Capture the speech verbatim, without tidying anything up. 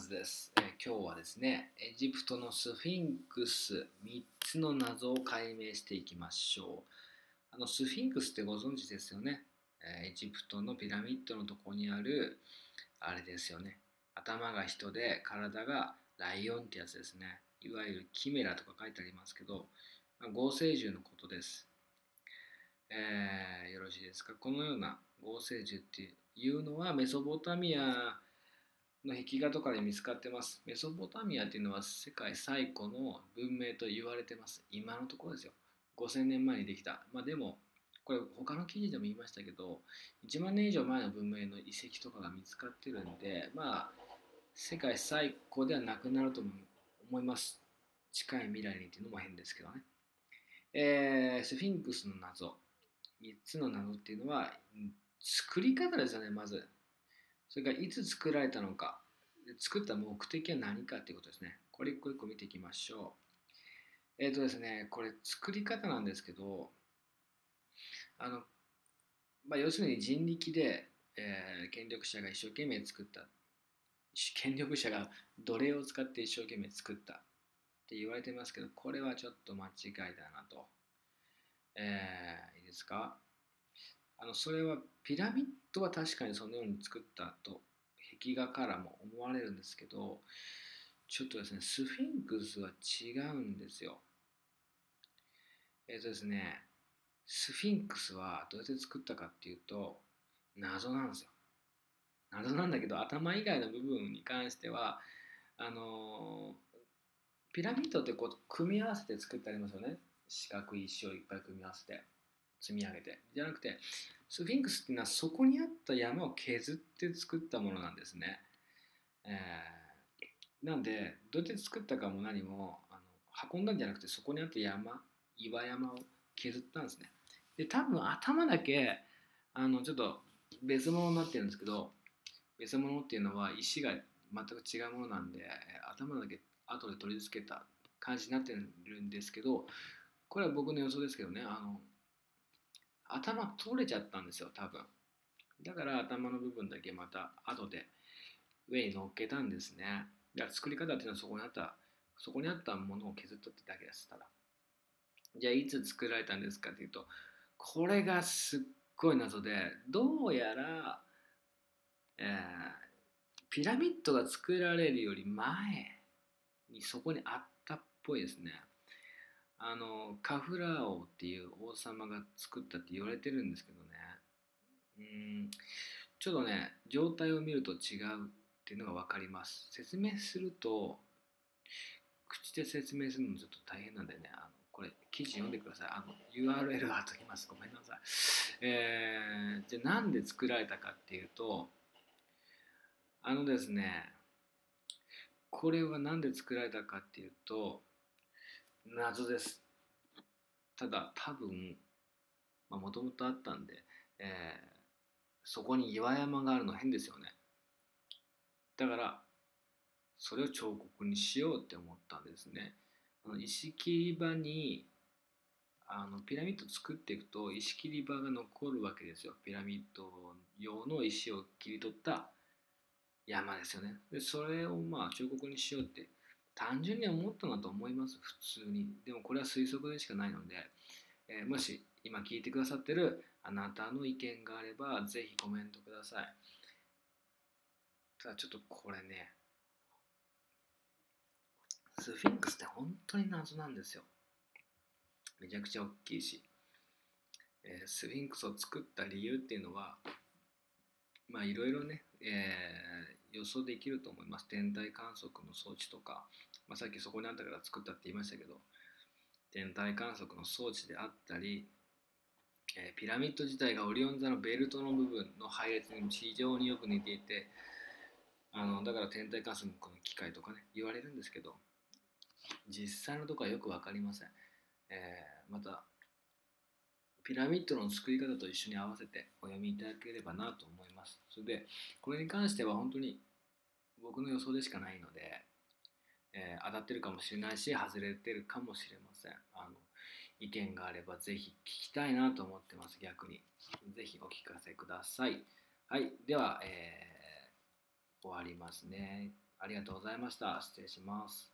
ズです。えー、今日はですね、エジプトのスフィンクスみっつの謎を解明していきましょう。あのスフィンクスってご存知ですよね。えー、エジプトのピラミッドのとこにあるあれですよね。頭が人で体がライオンってやつですね。いわゆるキメラとか書いてありますけど、まあ、合成獣のことです。えー、よろしいですか。このような合成獣っていうのはメソポタミアの壁画とかで見つかってます。メソポタミアっていうのは世界最古の文明と言われてます。今のところですよ。ごせんねんまえにできた。まあでも、これ他の記事でも言いましたけど、いちまんねん以上前の文明の遺跡とかが見つかってるんで、まあ、世界最古ではなくなると思います。近い未来にっていうのも変ですけどね。えー、スフィンクスの謎。みっつの謎っていうのは、作り方ですよね、まず。それからいつ作られたのか、作った目的は何かということですね。これ一個一個見ていきましょう。えっとですね、これ作り方なんですけど、あのまあ、要するに人力で、えー、権力者が一生懸命作った、権力者が奴隷を使って一生懸命作ったって言われてますけど、これはちょっと間違いだなと。えー、いいですか？あのそれはピラミッドは確かにそのように作ったと壁画からも思われるんですけど、ちょっとですね、スフィンクスは違うんですよ。えっとですね、スフィンクスはどうやって作ったかっていうと、謎なんですよ。謎なんだけど、頭以外の部分に関しては、あのピラミッドってこう組み合わせて作ってありますよね。四角い石をいっぱい組み合わせて。積み上げてじゃなくて、スフィンクスっていうのはそこにあった山を削って作ったものなんですね。えー、なんでどうやって作ったかも何もあの運んだんじゃなくて、そこにあった山岩山を削ったんですね。で多分頭だけあのちょっと別物になってるんですけど、別物っていうのは石が全く違うものなんで、頭だけ後で取り付けた感じになってるんですけど、これは僕の予想ですけどね、あの頭取れちゃったんですよ、多分。だから頭の部分だけまた後で上に乗っけたんですね。だから作り方っていうのはそこにあった、そこにあったものを削ったってだけです、ただ。じゃあいつ作られたんですかっていうと、これがすっごい謎で、どうやら、えー、ピラミッドが作られるより前にそこにあったっぽいですね。あのカフラー王っていう王様が作ったって言われてるんですけどね、うーんちょっとね状態を見ると違うっていうのが分かります。説明すると口で説明するのちょっと大変なんでね、あのこれ記事読んでください。あの ユーアールエル 貼っときます。ごめんなさい。えー、じゃあなんで作られたかっていうと、あのですねこれはなんで作られたかっていうと謎です。ただ多分もともとあったんで、えー、そこに岩山があるの変ですよね。だからそれを彫刻にしようって思ったんですね。あの石切り場にあのピラミッド作っていくと石切り場が残るわけですよ。ピラミッド用の石を切り取った山ですよね。でそれをまあ彫刻にしようって単純に思ったなと思います、普通に。でもこれは推測でしかないので、えー、もし今聞いてくださってるあなたの意見があれば、ぜひコメントください。ただちょっとこれね、スフィンクスって本当に謎なんですよ。めちゃくちゃ大きいし、えー、スフィンクスを作った理由っていうのは、まあいろいろね、えー予想できると思います。天体観測の装置とか、まあ、さっきそこにあったから作ったって言いましたけど、天体観測の装置であったり、えー、ピラミッド自体がオリオン座のベルトの部分の配列に非常によく似ていて、あのだから天体観測の機械とかね言われるんですけど、実際のところはよく分かりません。えー、またピラミッドの作り方と一緒に合わせてお読みいただければなと思います。それで、これに関しては本当に僕の予想でしかないので、えー、当たってるかもしれないし、外れてるかもしれません。あの意見があればぜひ聞きたいなと思ってます、逆に。ぜひお聞かせください。はい、では、えー、終わりますね。ありがとうございました。失礼します。